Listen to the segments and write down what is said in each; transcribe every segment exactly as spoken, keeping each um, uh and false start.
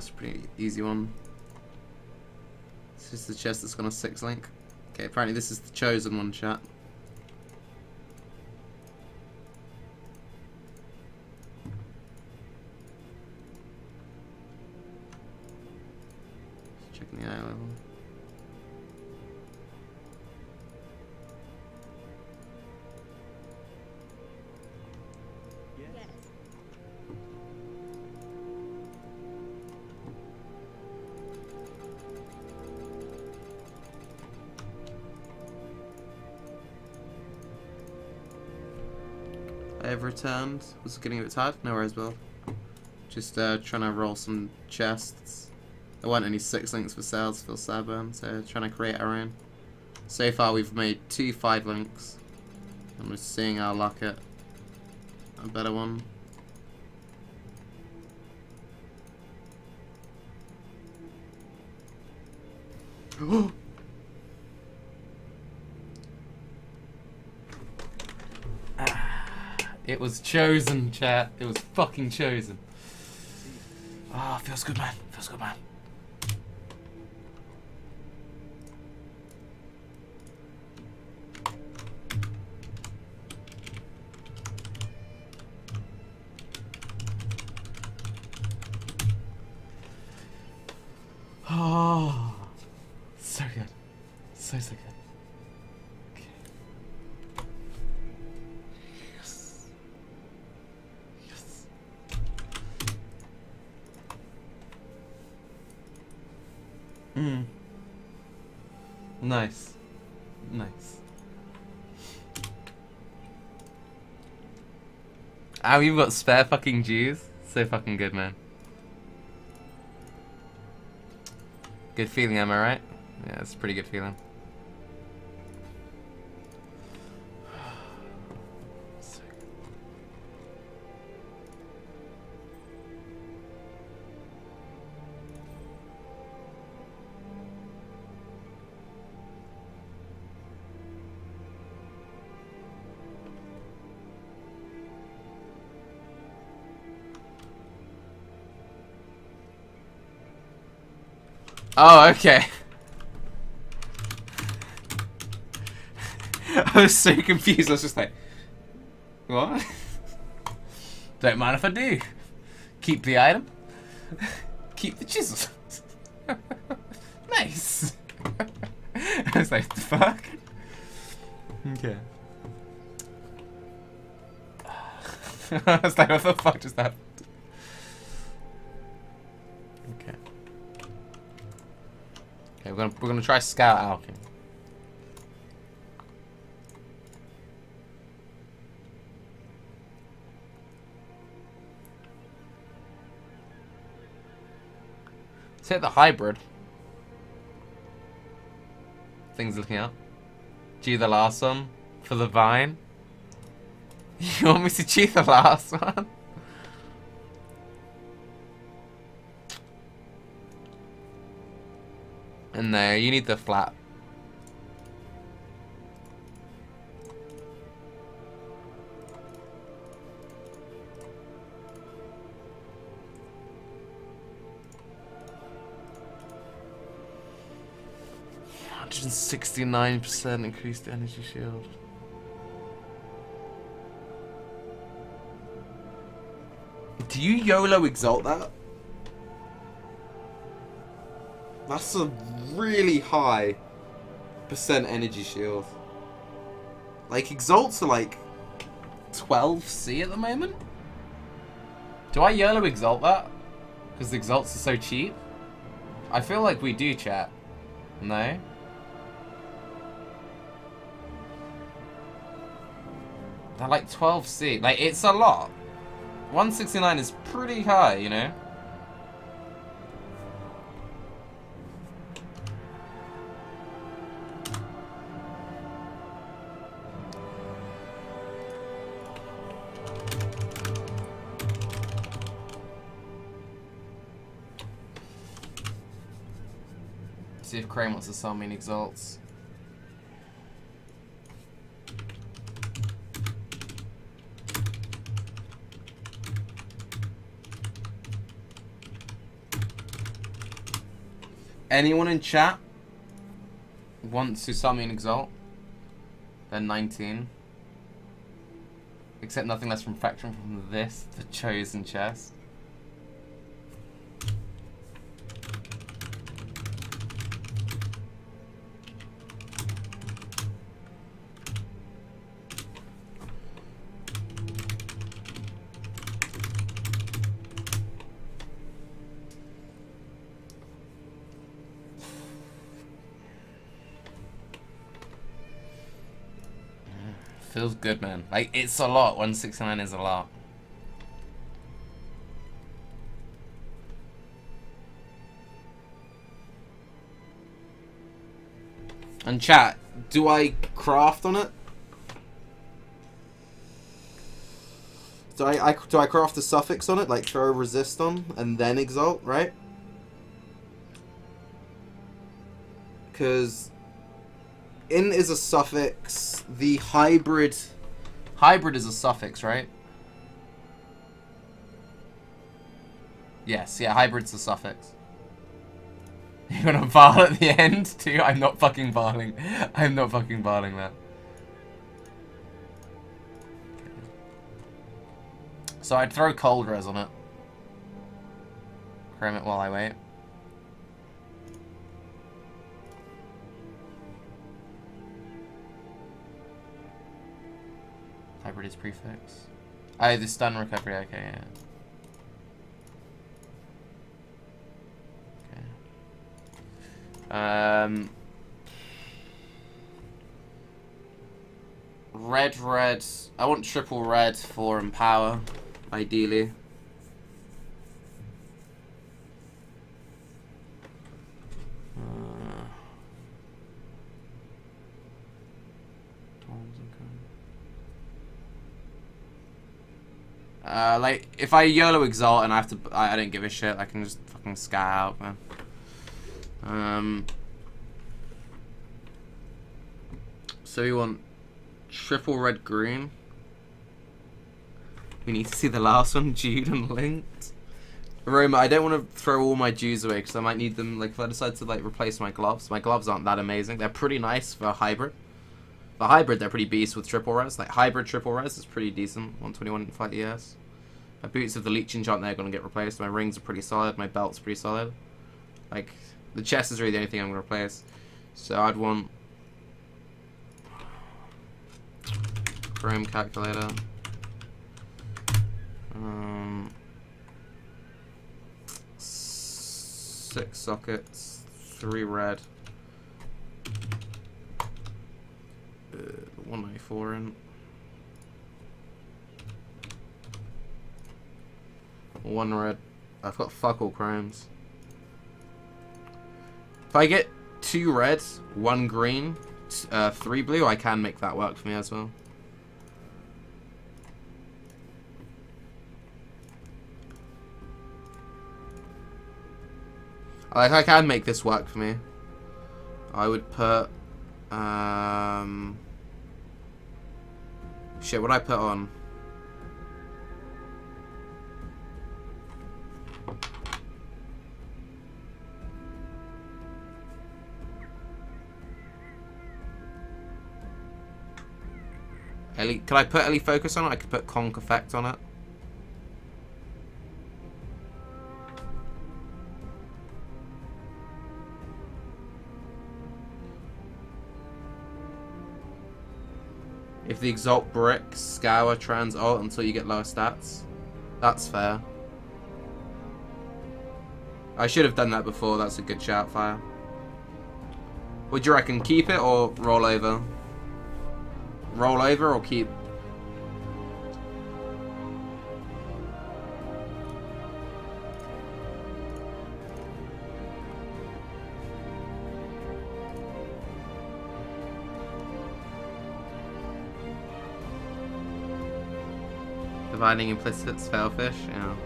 That's a pretty easy one. This is the chest that's got a six link. Okay, apparently this is the chosen one, chat. Checking the eye level. I've returned. Was it getting a bit tired? No worries, Bill. Just uh, trying to roll some chests. There weren't any six links for sales for Starburn, so trying to create our own. So far, we've made two five links, and we're seeing our luck at a better one. Oh! It was chosen, chat. It was fucking chosen. Ah, oh, feels good, man. Feels good, man. Oh, so good. So, so good. Mm. Nice. Nice. Ah, oh, you've got spare fucking G's? So fucking good, man. Good feeling, am I right? Yeah, it's a pretty good feeling. Oh, okay. I was so confused, I was just like, what? Don't mind if I do. Keep the item. Keep the chisel. Nice. I was like, the fuck? Okay. I was like, what the fuck just happened? Okay. Okay, we're gonna we're gonna try Scout Alkin. Let's hit the hybrid. Things looking up. G the last one for the vine. You want me to G the last one? And there, you need the flat. one hundred sixty-nine percent increased energy shield. Do you YOLO exalt that? That's a really high percent energy shield. Like, exalts are like twelve C at the moment? Do I YOLO exalt that? Because the exalts are so cheap? I feel like we do, chat. No? They're like twelve C. Like, it's a lot. one sixty-nine is pretty high, you know? See if Crane wants to sell me an exalts. anyone in chat wants Susami and Exalt? They're nineteen. Except nothing less from Fracturing from this, the Chosen Chest. Feels good, man. Like, it's a lot. one sixty-nine is a lot. And chat, do I craft on it? Do I, I do I craft a suffix on it, like throw resist on, and then exalt, right? Because in is a suffix, the hybrid hybrid is a suffix, right? Yes, yeah, hybrid's a suffix. You're gonna varl at the end too? I'm not fucking varling. I'm not fucking varling that. So I'd throw cold res on it. Cram it while I wait. Hybrid is prefix. Oh, the stun recovery, okay, yeah. Okay. Um, red, red. I want triple red for empower, ideally. Uh, like, if I YOLO Exalt and I have to, I, I don't give a shit, I can just fucking scat out, man. Um, so we want triple red green. We need to see the last one, Jude and Linked. Roma, I don't want to throw all my Jews away, because I might need them, like, if I decide to, like, replace my gloves. My gloves aren't that amazing. They're pretty nice for hybrid. For hybrid, they're pretty beast with triple res. Like, hybrid triple res is pretty decent. one twenty-one fight E S. My boots of the leech enchant, they're going to get replaced. My rings are pretty solid. My belt's pretty solid. Like, the chest is really the only thing I'm going to replace. So I'd want Chrome Calculator. Um, six sockets. Three red. Uh, one ninety-four in. One red. I've got fuck all chromes. If I get two reds, one green, uh, three blue, I can make that work for me as well. Like, I can make this work for me. I would put Um, shit, what I put on? Ellie, can I put Ellie Focus on it? I could put Conk Effect on it. If the Exalt brick, scour, trans, alt until you get lower stats. That's fair. I should have done that before, that's a good shout, Fire. Would you reckon keep it or roll over? Roll over or keep? Providing implicit spellfish, yeah.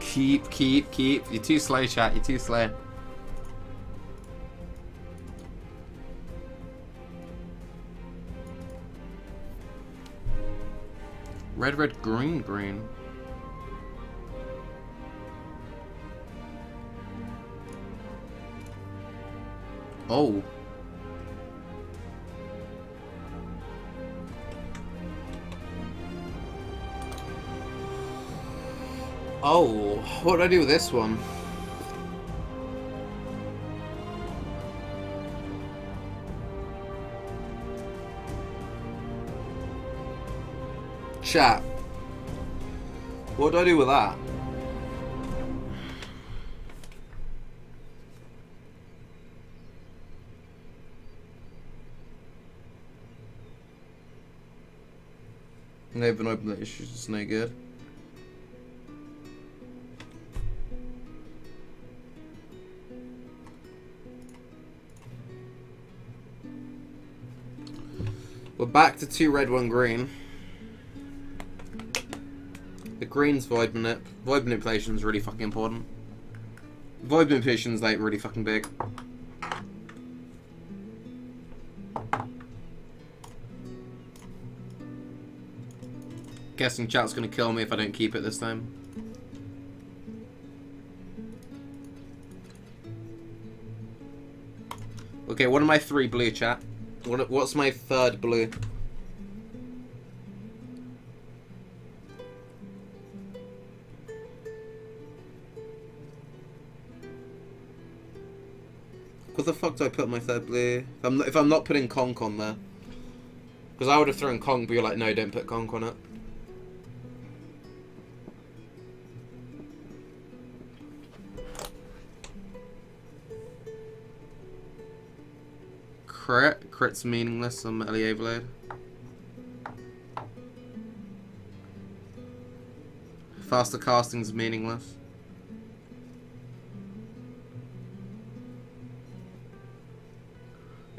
Keep, keep, keep. You're too slow, chat. You're too slow. Red, red, green, green. Oh. Oh, what did I do with this one? Chat. What do I do with that? They haven't opened the issues, it's no good. We're back to two red, one green. The green's void manip. Void manipulation is really fucking important. Void manipulation is like really fucking big. Guessing chat's gonna kill me if I don't keep it this time. Okay, what are my three blue, chat? What, what's my third blue? What the fuck do I put my third blue? If I'm not, if I'm not putting Conk on there. Because I would have thrown Conk, but you're like, no, don't put Conk on it. Crit? Crit's meaningless on Melee Overload. Faster casting's meaningless.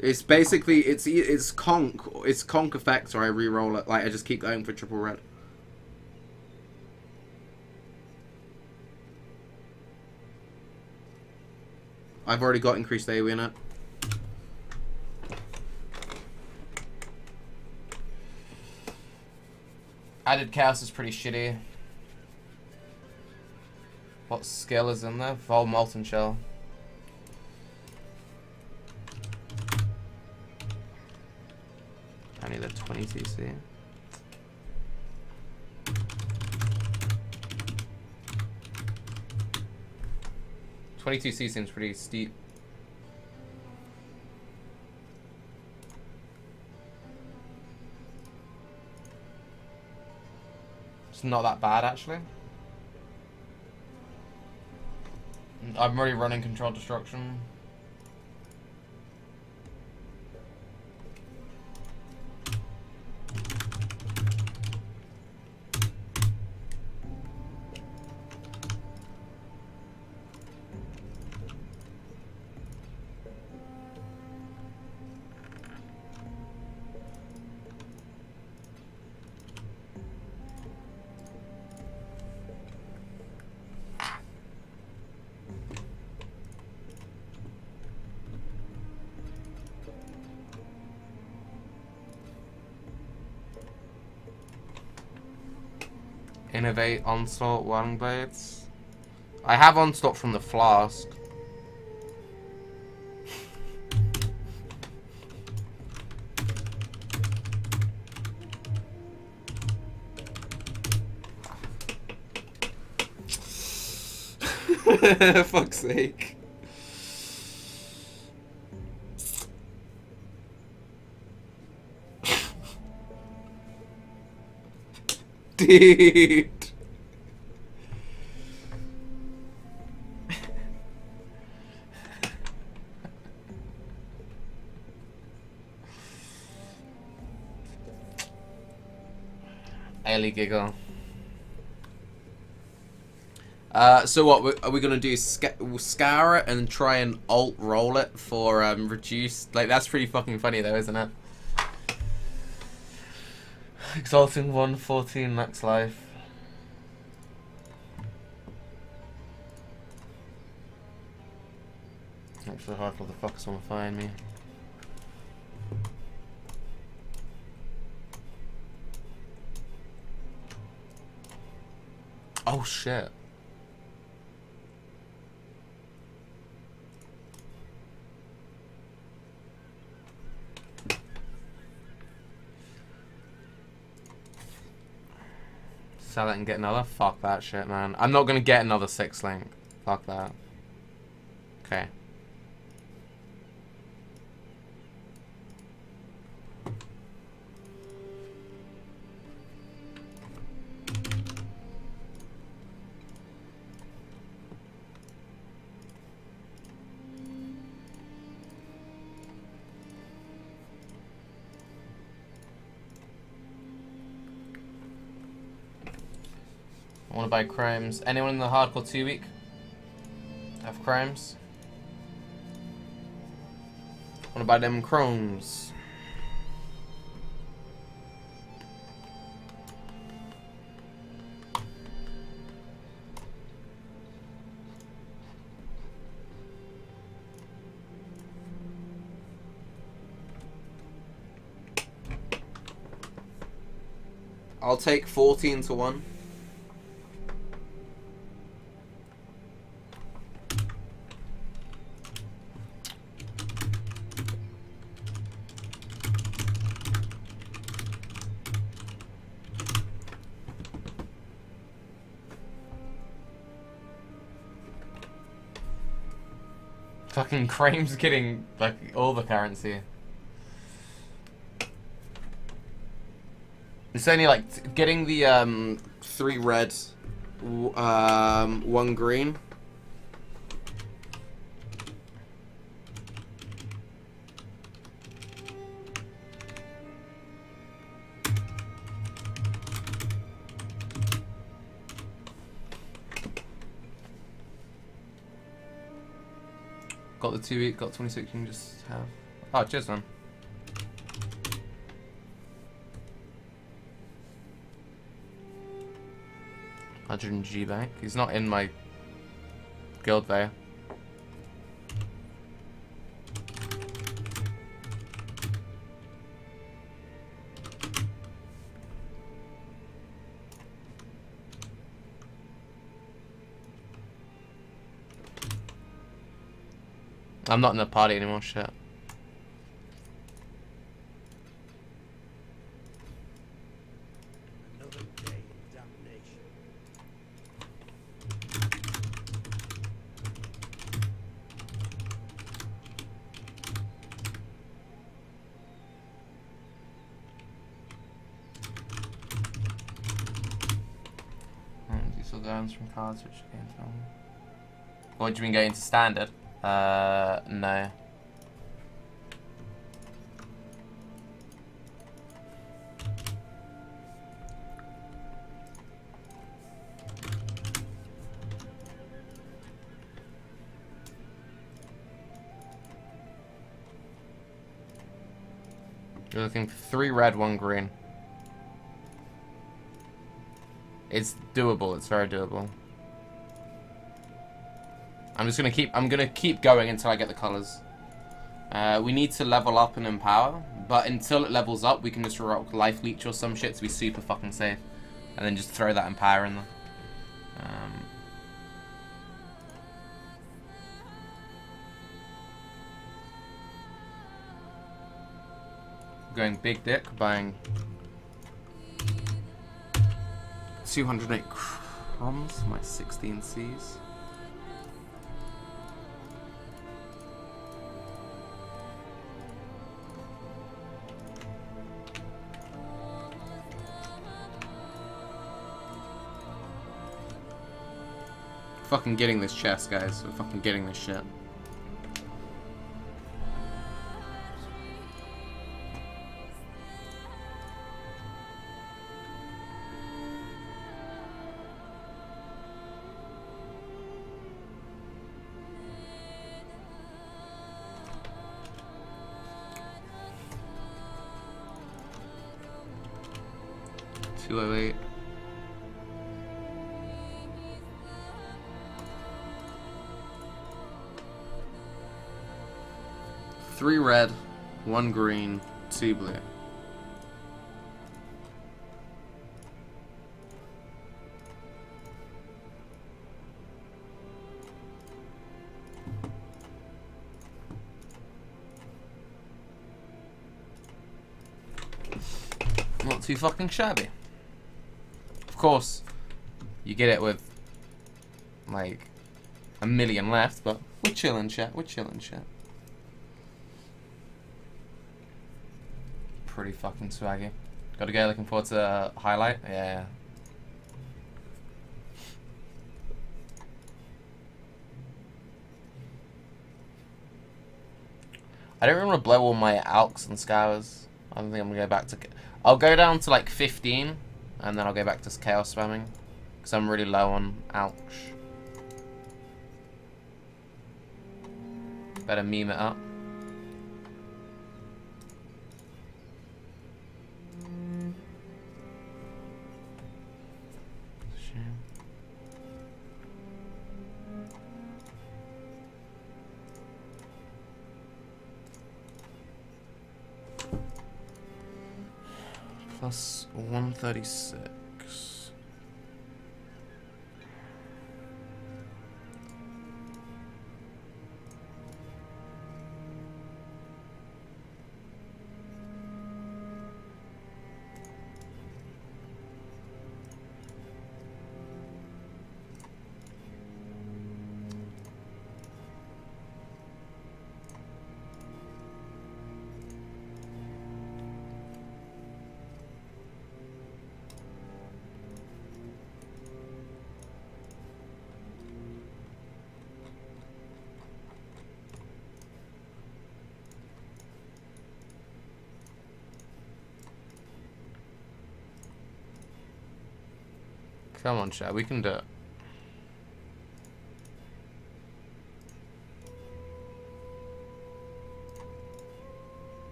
It's basically, it's it's Conk, it's Conk effects, or I reroll it, like I just keep going for triple red. I've already got increased AoE in it. Added chaos is pretty shitty. What skill is in there? Vol Molten Shell. I need a twenty C C. twenty-two C seems pretty steep. It's not that bad, actually. I'm already running Controlled Destruction. Innovate, Onslaught, Whirling Blades. I have Onslaught from the flask. Fuck's sake. Dude. Ellie giggle. Uh, so what are we gonna do? Sc we'll scour it and try and alt roll it for um, reduced. Like that's pretty fucking funny though, isn't it? Exalting one fourteen max life. Not so hard for the fuckers wanna find me. Oh shit. Sell it and get another? Fuck that shit, man. I'm not gonna get another six link. Fuck that. Okay. I want to buy crimes. Anyone in the hardcore two week have crimes? I want to buy them chromes. I'll take fourteen to one. Fucking Crame's getting like all the currency. It's only like getting the um three red, um one green. Got the two week, got twenty-six, you can just have. Oh, cheers, man. one hundred G back. He's not in my guild there. I'm not in the party anymore, shit. Another day of damnation. And these are diamonds from cards which you can't tell me. What do you mean going to standard? Uh, no. You're looking for three red, one green. It's doable, it's very doable. I'm just gonna keep. I'm gonna keep going until I get the colors. Uh, we need to level up and empower, but until it levels up, we can just rock life leech or some shit to be super fucking safe, and then just throw that empower in there. Um, going big dick, buying two hundred eight crumbs, my sixteen C's. Fucking getting this chest, guys. We're fucking getting this shit. two oh eight. Three red, one green, two blue. Not too fucking shabby. Of course, you get it with like a million left, but we're chilling, chat. We're chilling, chat. Pretty fucking swaggy. Gotta go. Looking forward to uh, highlight. Yeah. I don't remember blow all my alks and scours. I don't think I'm gonna go back to. I'll go down to like fifteen, and then I'll go back to chaos spamming, because I'm really low on alks. Better meme it up. Plus one thirty-six. Come on, chat. We can do it.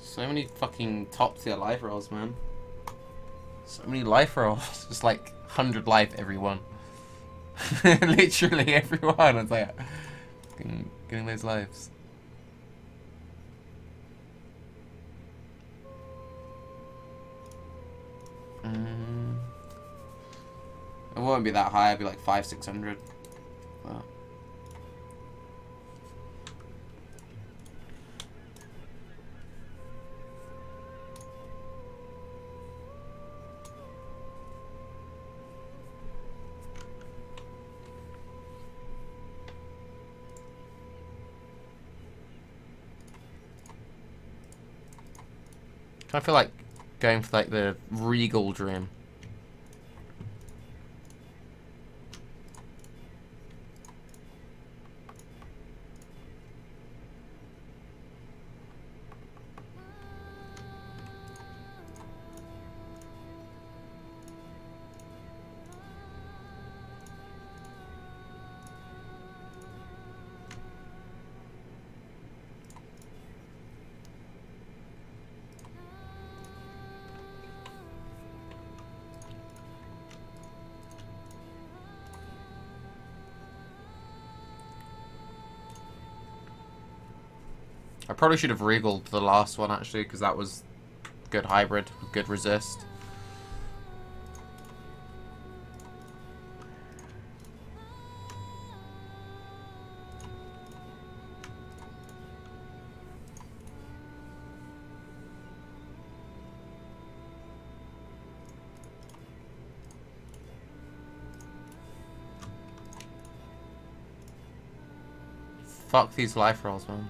So many fucking top tier life rolls, man. So many life rolls. It's like one hundred life every one. Literally everyone. I was like, getting, getting those lives. Um, it won't be that high. It'd be like five, six hundred. Wow. I feel like going for like the regal dream. I probably should have regaled the last one actually, because that was good hybrid, good resist. Fuck these life rolls, man.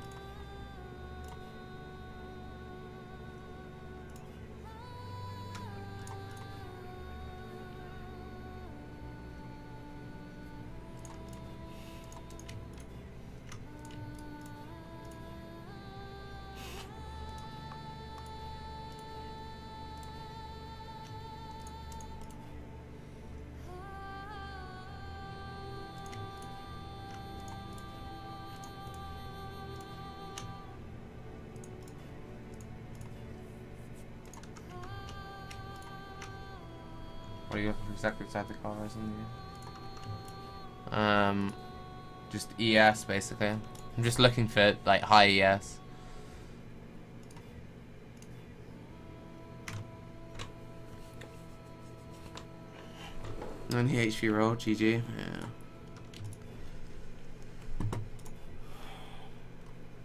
Exactly beside the car or something. Um, just E S basically. I'm just looking for like high E S. And the H P roll, G G, yeah.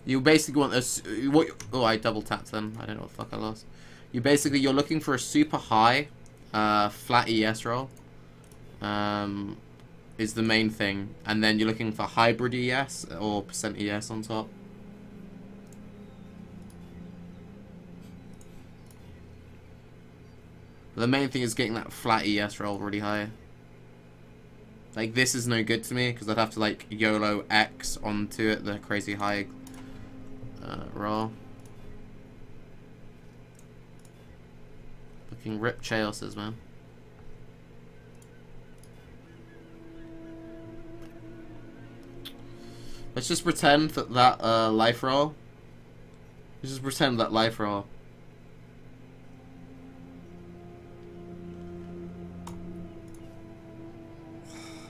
You basically want a, what, oh, I double tapped them, I don't know what the fuck I lost. You basically, you're looking for a super high, uh, flat E S roll, um, is the main thing. And then you're looking for hybrid E S, or percent E S on top. The main thing is getting that flat E S roll really high. Like, this is no good to me, because I'd have to, like, YOLO X onto it, the crazy high uh, roll. Fucking rip Chaoses, man. Let's just pretend that that uh, life roll. Let's just pretend that life roll.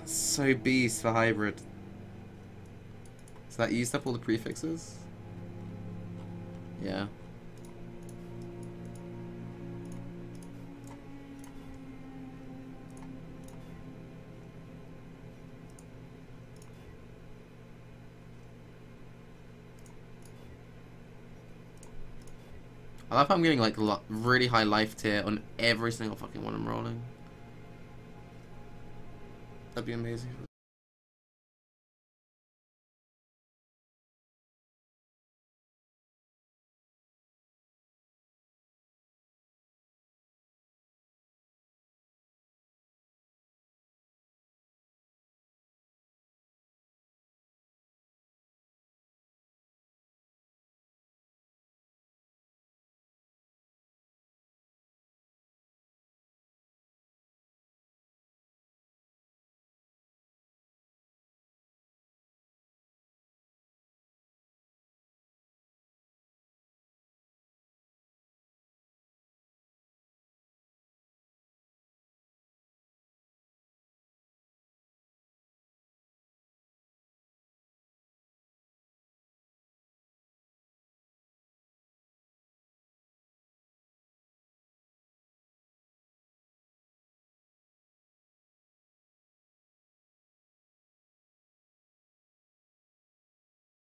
So beast for hybrid. Is that used up all the prefixes? Yeah. I love how I'm getting like really high life tier on every single fucking one I'm rolling. That'd be amazing.